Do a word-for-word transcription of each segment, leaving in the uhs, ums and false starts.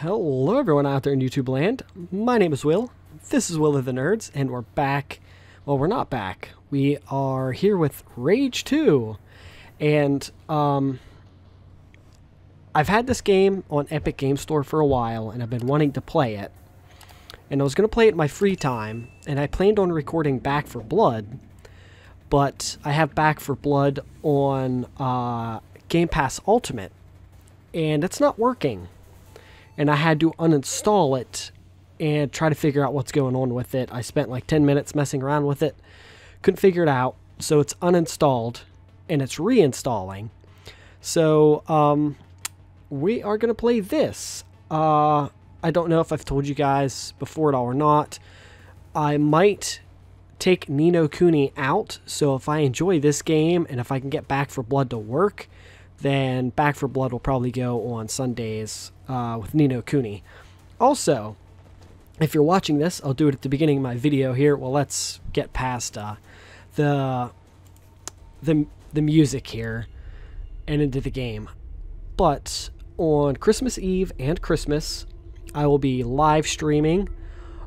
Hello everyone out there in YouTube land, my name is Will, this is Will of the Nerds, and we're back, well we're not back, we are here with Rage two, and um, I've had this game on Epic Game Store for a while, and I've been wanting to play it, and I was going to play it in my free time, and I planned on recording Back for Blood, but I have Back for Blood on uh, Game Pass Ultimate, and it's not working. And I had to uninstall it and try to figure out what's going on with it. I spent like ten minutes messing around with it. Couldn't figure it out. So it's uninstalled and it's reinstalling. So um, we are going to play this. Uh, I don't know if I've told you guys before it all or not. I might take Ni No Kuni out. So if I enjoy this game and if I can get Back for Blood to work, then Back for Blood will probably go on Sundays uh, with Ni No Kuni. Also, if you're watching this, I'll do it at the beginning of my video here. Well, let's get past uh, the, the, the music here and into the game. But on Christmas Eve and Christmas, I will be live streaming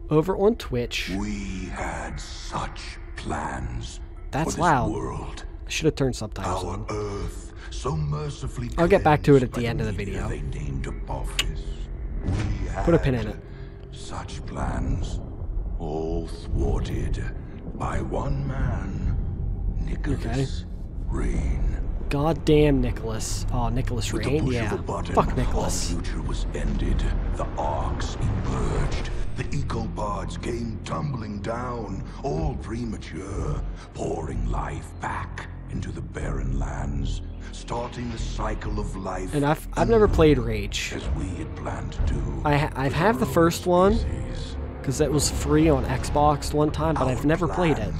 over on Twitch. We had such plans. That's loud. World. I should have turned subtitles Our on. Earth. So mercifully I'll get back to it at the end of the video. Put a pin in it. Such plans, all thwarted by one man, Nicholas Rain. Goddamn Nicholas. Oh, Nicholas Rain, yeah. Fuck Nicholas. The future was ended. The arcs emerged. The ecopods came tumbling down, all premature, pouring life back into the barren lands, starting the cycle of life. And I've, I've never played Rage. As we had planned to do. I ha I've had the first one, because it was free on Xbox one time, but Our I've never played it.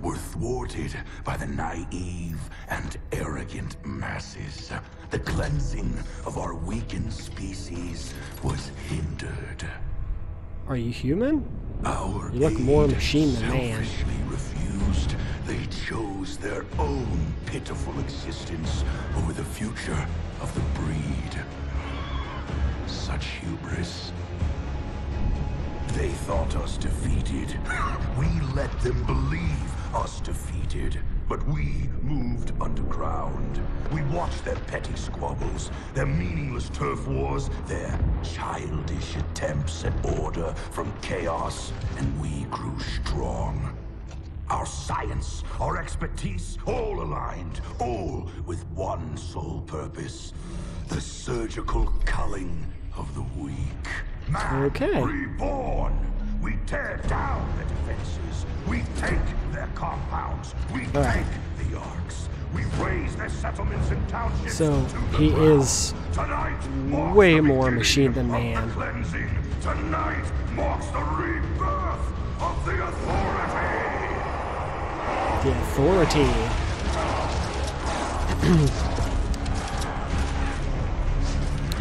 Were thwarted by the naive and arrogant masses. The cleansing of our weakened species was hindered. Are you human? Our you look more machine than man. Refused. They chose their own pitiful existence over the future of the breed. Such hubris. They thought us defeated. We let them believe us defeated. But we moved underground. We watched their petty squabbles, their meaningless turf wars, their childish attempts at order from chaos, and we grew strong. Our science, our expertise, all aligned, all with one sole purpose. The surgical culling of the weak. Man okay. reborn! We tear down the defenses. We take their compounds. We right. take the arcs. We raise their settlements and townships. So he ground. is Tonight way more machine than man. Tonight marks the rebirth of the authority. The authority.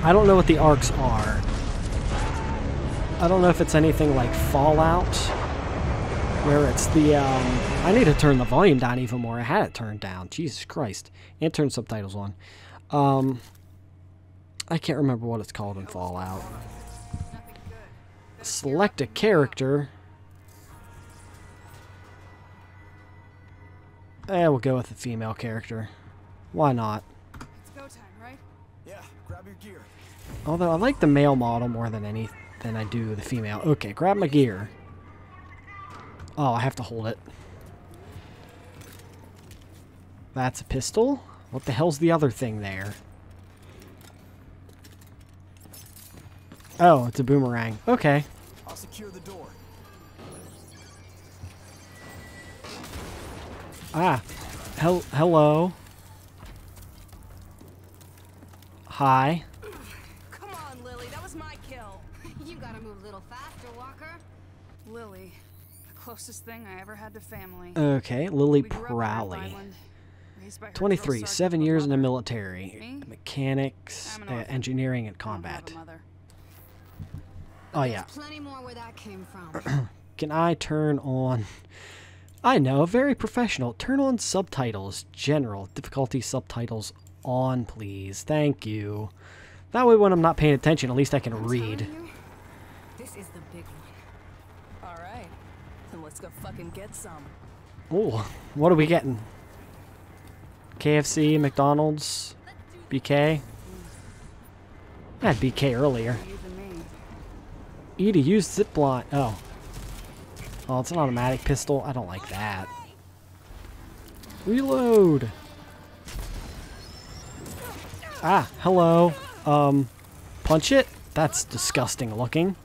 I don't know what the arcs are. I don't know if it's anything like Fallout, where it's the, um, I need to turn the volume down even more. I had it turned down. Jesus Christ. And turn subtitles on. Um, I can't remember what it's called in Fallout. Select a character. Eh, we'll go with the female character. Why not? It's go time, right? Yeah, grab your gear. Although I like the male model more than anything. Then I do the female. Okay, grab my gear. Oh, I have to hold it. That's a pistol? What the hell's the other thing there? Oh, it's a boomerang. Okay. I'll secure the door. Ah. Hel hello. Hi. Lily, the closest thing I ever had to family. Okay, Lily Prowley. twenty-three, seven years in the military. Me? Mechanics, uh, engineering, and combat. Oh, yeah. Plenty more where that came from. Can I turn on... I know, very professional. Turn on subtitles. General. Difficulty subtitles on, please. Thank you. That way when I'm not paying attention, at least I can read. This is the big one. All right. Then let's go fucking get some. Oh, what are we getting? K F C, McDonald's, B K. I had B K earlier. E to use zip line. Oh. Oh, it's an automatic pistol. I don't like that. Reload. Ah, hello. Um, punch it? That's disgusting looking.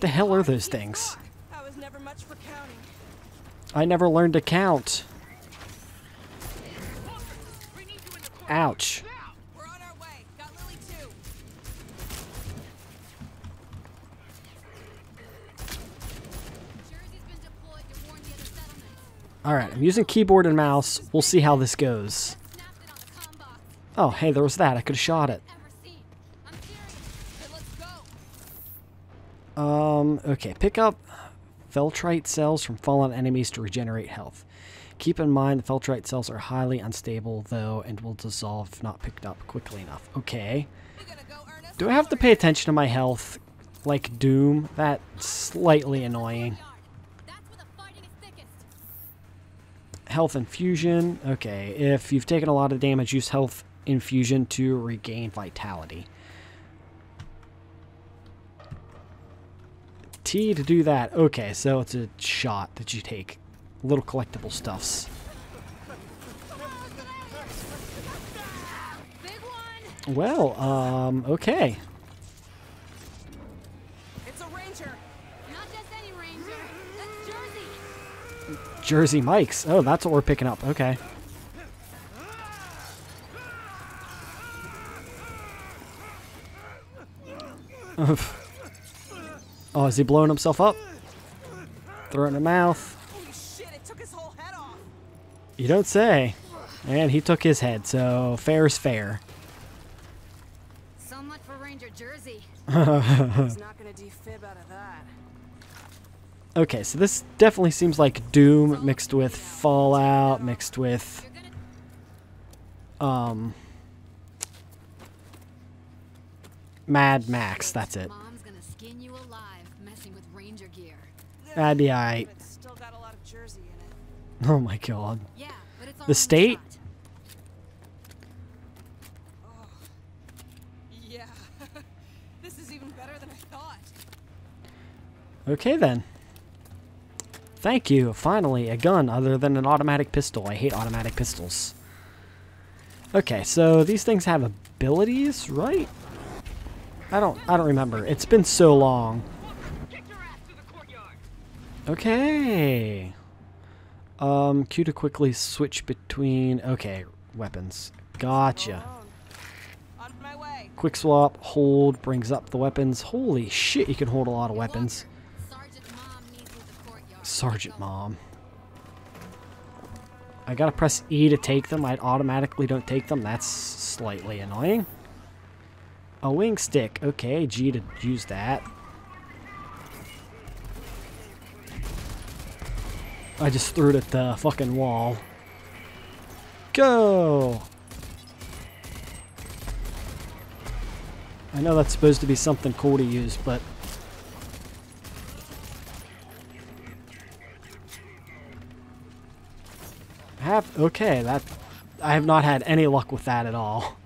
The hell are those things? I never learned to count. Ouch. Alright, I'm using keyboard and mouse. We'll see how this goes. Oh, hey, there was that. I could have shot it. Um, okay, pick up Feltrite cells from fallen enemies to regenerate health. Keep in mind the Feltrite cells are highly unstable, though, and will dissolve if not picked up quickly enough. Okay. Do I have to pay attention to my health? Like Doom? That's slightly annoying. Health infusion. Okay, if you've taken a lot of damage, use health infusion to regain vitality. T to do that. Okay, so it's a shot that you take. Little collectible stuffs. Well, um, okay. It's a ranger. Not just any ranger. That's Jersey. Jersey Mike's. Oh, that's what we're picking up. Okay. Oh, is he blowing himself up? Throw it in the mouth. Holy shit, it took his whole head off. You don't say. And he took his head, so fair is fair. So much for Ranger Jersey. He's not gonna defib out of that. Okay, so this definitely seems like Doom mixed with Fallout, mixed with um, Mad Max, that's it. Mom's gonna skin you alive messing with Ranger gear. That'd be alright. Oh my god. The state? Yeah. This is even better than I thought. Okay then. Thank you. Finally, a gun other than an automatic pistol. I hate automatic pistols. Okay, so these things have abilities, right? I don't I don't remember. It's been so long. Okay. Um, Q to quickly switch between okay, weapons. Gotcha. Quick swap, hold brings up the weapons. Holy shit, you can hold a lot of weapons. Sergeant Mom. I gotta press E to take them. I automatically don't take them. That's slightly annoying. A wing stick. Okay, G to use that. I just threw it at the fucking wall. Go! I know that's supposed to be something cool to use, but Have, okay, that I have not had any luck with that at all.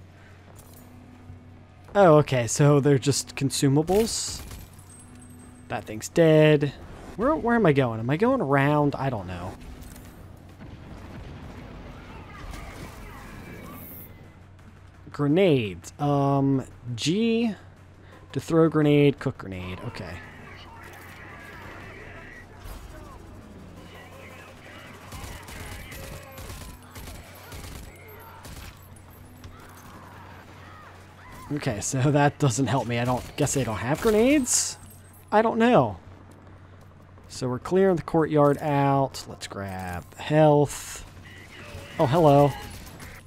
Oh, okay, so they're just consumables. That thing's dead. Where, where am I going? Am I going around? I don't know. Grenades. Um, G to throw grenade, cook grenade. Okay. Okay, so that doesn't help me. I don't guess they don't have grenades? I don't know. So we're clearing the courtyard out. Let's grab health. Oh, hello.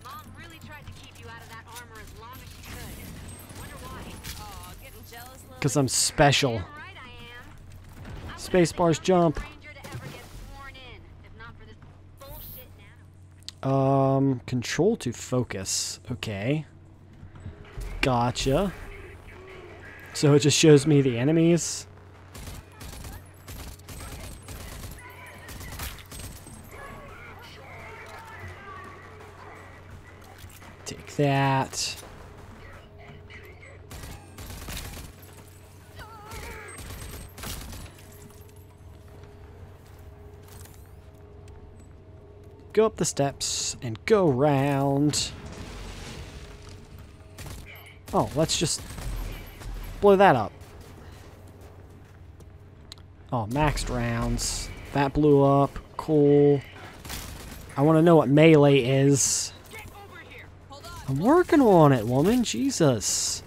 Mom really tried to keep you out of that armor as long as she could. Wonder why. Oh, getting jealous, Lily. Because I'm special. Damn right I am. Spacebar's jump. Um, control to focus. Okay. Gotcha. So it just shows me the enemies. Take that. Go up the steps and go round. Oh, let's just blow that up. Oh, maxed rounds. That blew up. Cool. I want to know what melee is. I'm working on it, woman. Jesus.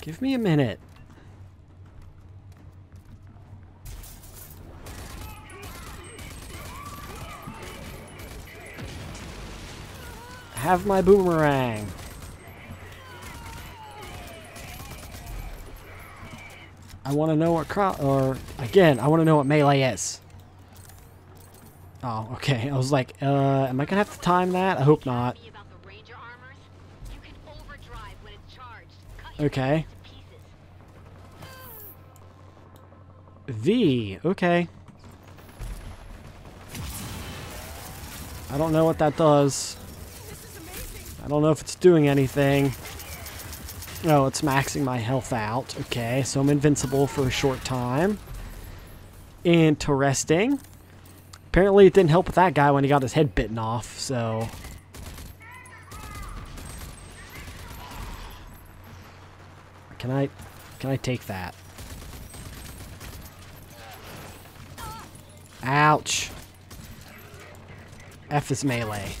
Give me a minute. Have my boomerang. I want to know what crowd, or again, I want to know what melee is. Oh, okay. I was like, uh, am I gonna have to time that? I hope not. Okay. V. Okay. I don't know what that does. I don't know if it's doing anything. Oh, it's maxing my health out. Okay, so I'm invincible for a short time. Interesting. Apparently it didn't help with that guy when he got his head bitten off, so... Can I... Can I take that? Ouch. F is melee.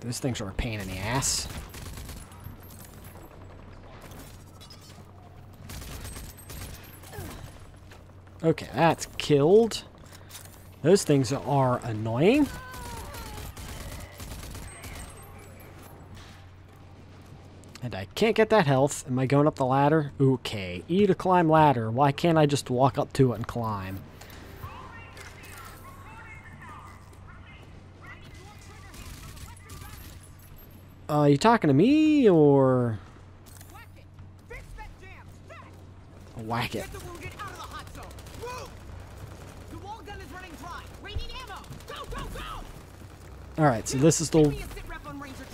Those things are a pain in the ass. Okay, that's killed. Those things are annoying. And I can't get that health. Am I going up the ladder? Okay. E to climb ladder. Why can't I just walk up to it and climb? Uh, you talking to me, or...? Whack it. Alright, so this is the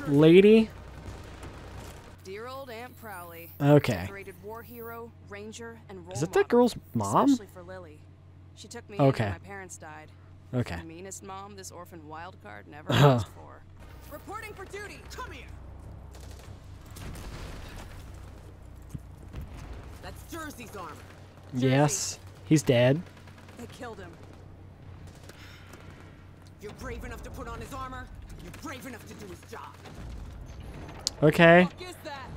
lady. Dear old Aunt Prowley. Okay. Is it that girl's mom? Okay. Okay. The meanest mom this orphan wild card never asked for. Reporting for duty. Come here. That's Jersey's armor. Jersey. Yes, he's dead. They killed him. You're brave enough to put on his armor. You're brave enough to do his job. Okay. What is that?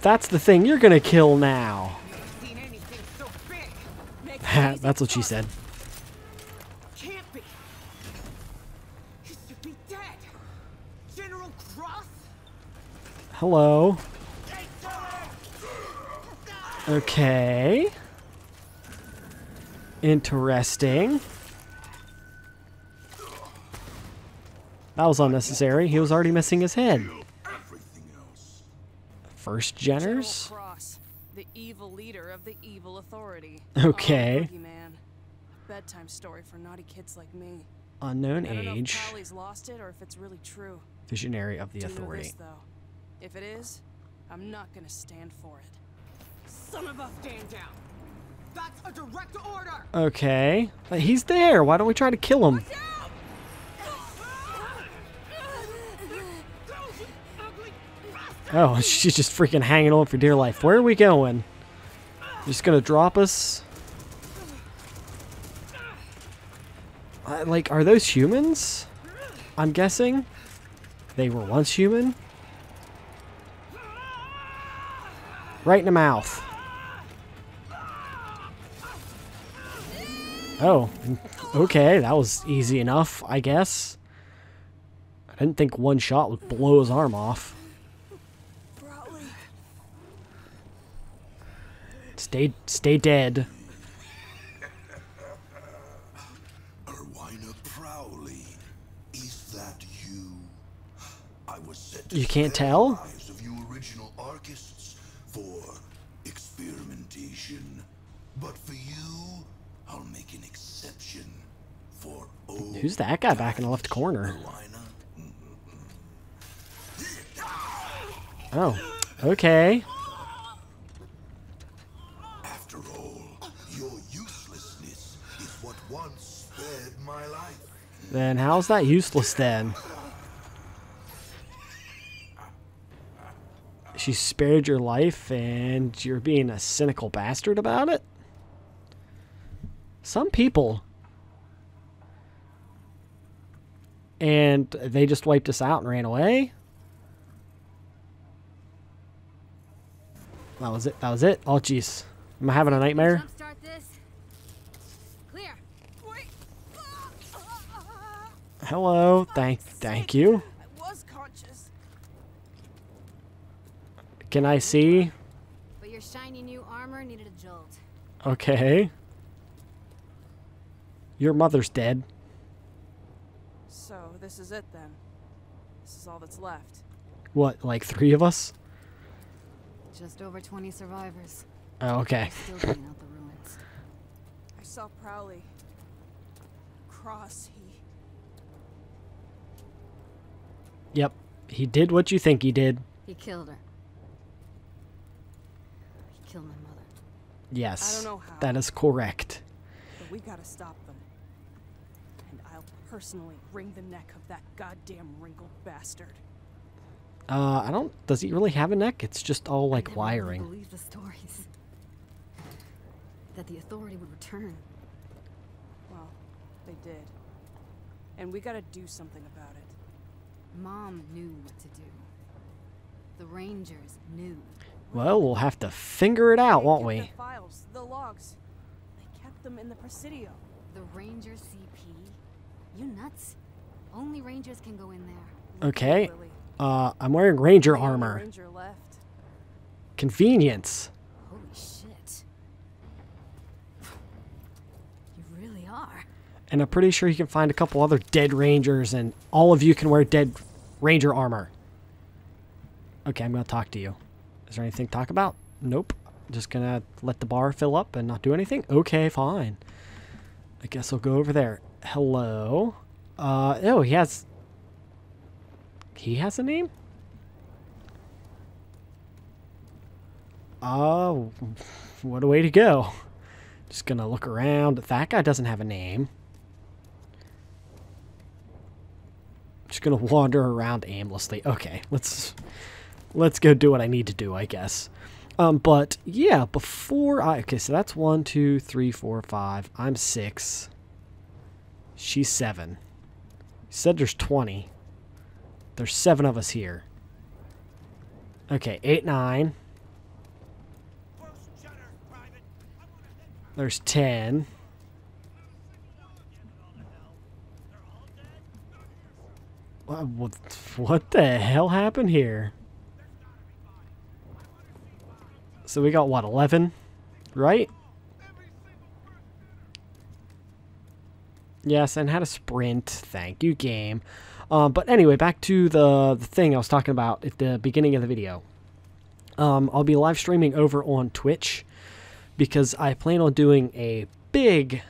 That's the thing you're gonna kill now. You've seen anything so big. Makes That's what she said. Hello. Okay. Interesting. That was unnecessary. He was already missing his head. First Jenners? The evil leader of the evil authority. Okay. Bedtime story for naughty kids like me. Unknown age. Lost it or if it's really true. Visionary of the authority. If it is, I'm not gonna stand for it. Some of us stand down. That's a direct order. Okay, but he's there. Why don't we try to kill him? Oh, she's just freaking hanging on for dear life. Where are we going? Just gonna drop us? Uh, like, are those humans? I'm guessing they were once human. Right in the mouth. Oh, okay, that was easy enough, I guess. I didn't think one shot would blow his arm off. Stay, stay dead. And you, I was set to you can't tell? The lives of you original artists for experimentation. But for you, I'll make an exception for old. Who's that guy back in the left corner? Oh, okay. After all, your uselessness is what once spared my life. Then how's that useless then? She spared your life and you're being a cynical bastard about it? Some people. And they just wiped us out and ran away? That was it. That was it. Oh, jeez. Am I having a nightmare? Hello. Thank thank you. I was conscious. Can I see? But your shiny new armor needed a jolt. Okay. Your mother's dead. So, this is it then. This is all that's left. What, like three of us? Just over twenty survivors. Oh, okay. Still cleaning out the ruins. I saw Prowley. Cross he Yep. He did what you think he did. He killed her. He killed my mother. Yes. I don't know how. That is correct. But we gotta stop them. And I'll personally wring the neck of that goddamn wrinkled bastard. Uh, I don't... Does he really have a neck? It's just all, like, I never wiring. Really believe the stories. That the authority would return. Well, they did. And we gotta do something about it. Mom knew what to do. The Rangers knew. Well, we'll have to figure it out, won't we? The files, the logs. They kept them in the Presidio. The Ranger C P? You nuts? Only Rangers can go in there. Okay. Uh, I'm wearing Ranger armor. Ranger left. Convenience. Holy shit. You really are. And I'm pretty sure you can find a couple other dead Rangers, and all of you can wear dead Ranger armor. Okay, I'm going to talk to you. Is there anything to talk about? Nope. Just going to let the bar fill up and not do anything? Okay, fine. I guess I'll go over there. Hello. Uh, oh, he has... He has a name? Oh, what a way to go. Just going to look around. That guy doesn't have a name. Just going to wander around aimlessly. Okay, let's let's go do what I need to do, I guess. Um, but, yeah, before I... Okay, so that's one, two, three, four, five. I'm six. She's seven. You said there's twenty. There's seven of us here. Okay, eight, nine. There's ten. What the hell happened here? So we got, what, eleven? Right? Yes, and had a sprint. Thank you, game. Um, but anyway, back to the, the thing I was talking about at the beginning of the video. Um, I'll be live streaming over on Twitch because I plan on doing a big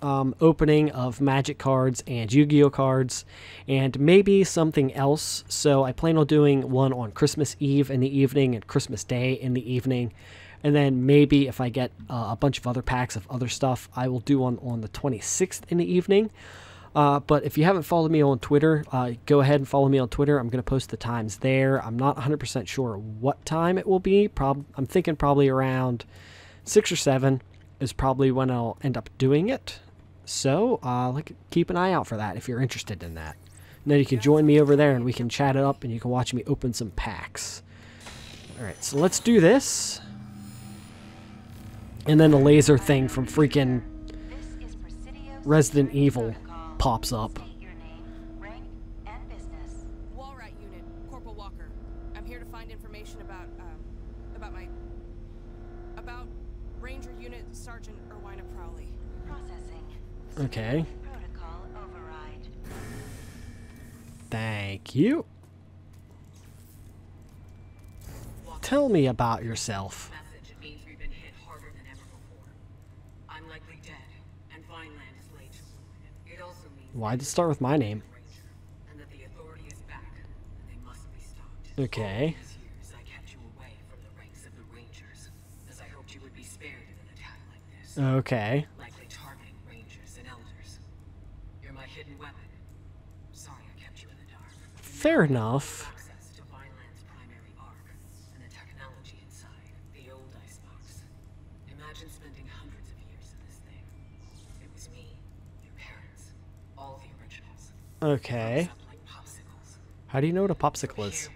um, opening of Magic cards and Yu-Gi-Oh cards and maybe something else. So I plan on doing one on Christmas Eve in the evening and Christmas Day in the evening. And then maybe if I get uh, a bunch of other packs of other stuff, I will do one on the twenty-sixth in the evening. Uh, but if you haven't followed me on Twitter, uh, go ahead and follow me on Twitter. I'm going to post the times there. I'm not one hundred percent sure what time it will be. Prob I'm thinking probably around six or seven is probably when I'll end up doing it. So uh, like, keep an eye out for that if you're interested in that. And then you can join me over there and we can chat it up and you can watch me open some packs. All right, so let's do this. And then the laser thing from freaking Resident Evil pops up. Your name, rank, and business. Wall Rat Unit, Corporal Walker. I'm here to find information about um, about my about Ranger Unit Sergeant Erwina Prowley. Processing. Okay. Protocol override. Thank you. Tell me about yourself. Message means we've been hit harder than ever before. I'm likely dead, and Vineland is late. It also means why did it start with my name? And that the authority is back, and they must be stopped. Okay. All these years I kept you away from the ranks of the Rangers, as I hoped you would be spared in an attack like this. Okay. Likely targeting Rangers and Elders. You're my hidden weapon. Sorry I kept you in the dark. Fair enough. Okay. How do you know what a popsicle is?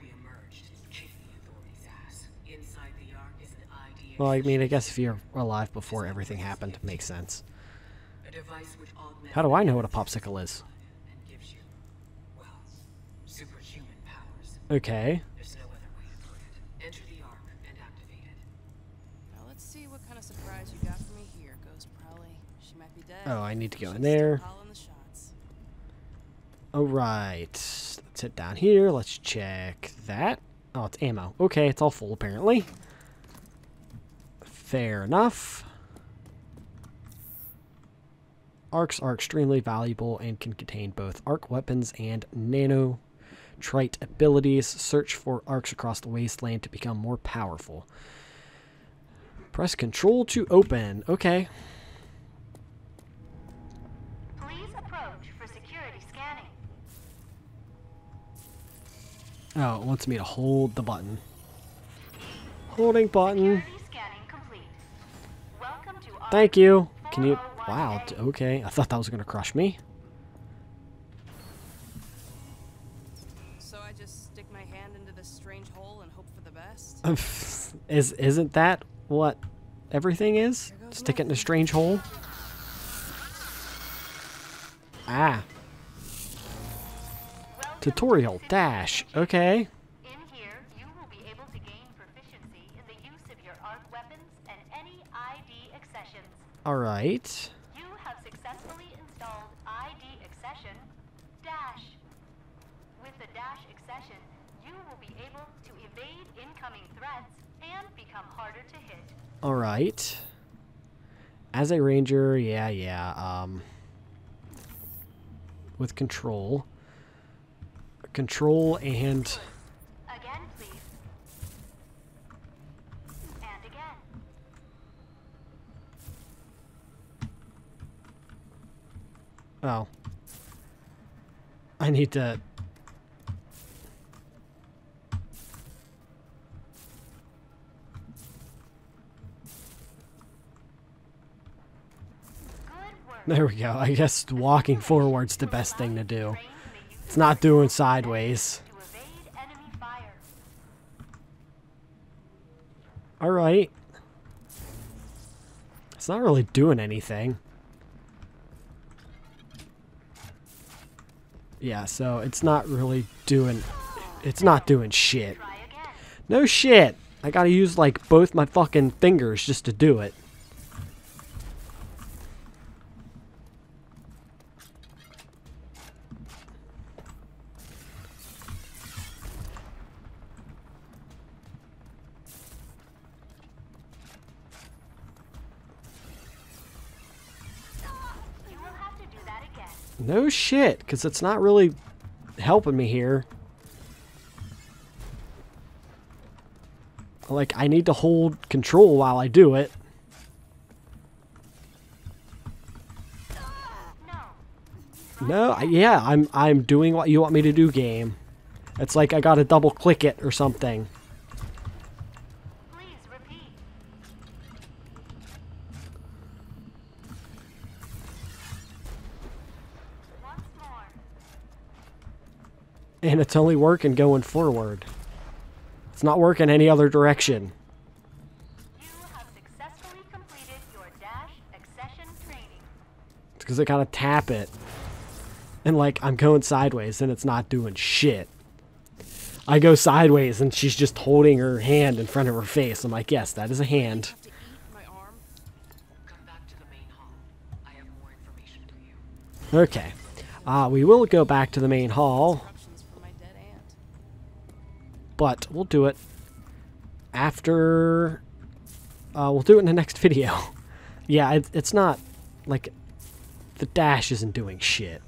Well, I mean, I guess if you're alive before everything happened, makes sense. How do I know what a popsicle is? Okay. Oh, I need to go in there. Alright, let's sit down here, let's check that. Oh, it's ammo. Okay, it's all full apparently. Fair enough. Arcs are extremely valuable and can contain both arc weapons and nanotrite abilities. Search for arcs across the wasteland to become more powerful. Press control to open. Okay. Oh, it wants me to hold the button. Holding button. Thank you. Can you... Wow, okay. I thought that was going to crush me. So I just stick my hand into this strange hole and hope for the best? Is, isn't that what everything is? Stick it in a strange hole? Ah. Tutorial dash. Okay. In here, you will be able to gain proficiency in the use of your arc weapons and any I D accessions. All right. You have successfully installed I D accession dash. With the dash accession, you will be able to evade incoming threats and become harder to hit. All right. As a ranger, yeah, yeah. Um. With control. Control and again, please. And again. Oh. I need to There we go. I guess walking forward's the best thing to do. It's not doing sideways. Alright. It's not really doing anything. Yeah, so it's not really doing... It's not doing shit. No shit! I gotta use, like, both my fucking fingers just to do it. No shit, because it's not really helping me here. Like, I need to hold control while I do it. No, no I, yeah, I'm I'm doing what you want me to do, game. It's like I gotta double click it or something. And it's only working going forward. It's not working any other direction. You have successfully completed your dash accession training. It's because I gotta tap it. And like, I'm going sideways and it's not doing shit. I go sideways and she's just holding her hand in front of her face. I'm like, yes, that is a hand. Okay. Uh, we will go back to the main hall. but we'll do it after... Uh, we'll do it in the next video. Yeah, it, it's not... Like, the dash isn't doing shit.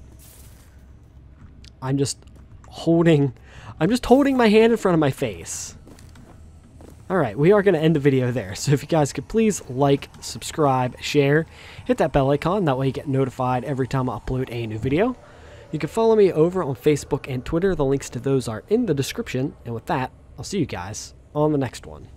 I'm just holding... I'm just holding my hand in front of my face. Alright, we are going to end the video there. So if you guys could please like, subscribe, share, hit that bell icon. That way you get notified every time I upload a new video. You can follow me over on Facebook and Twitter. The links to those are in the description. And with that, I'll see you guys on the next one.